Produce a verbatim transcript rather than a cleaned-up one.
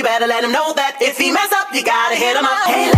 Better let him know that if he mess up, you gotta hit him up. Hey,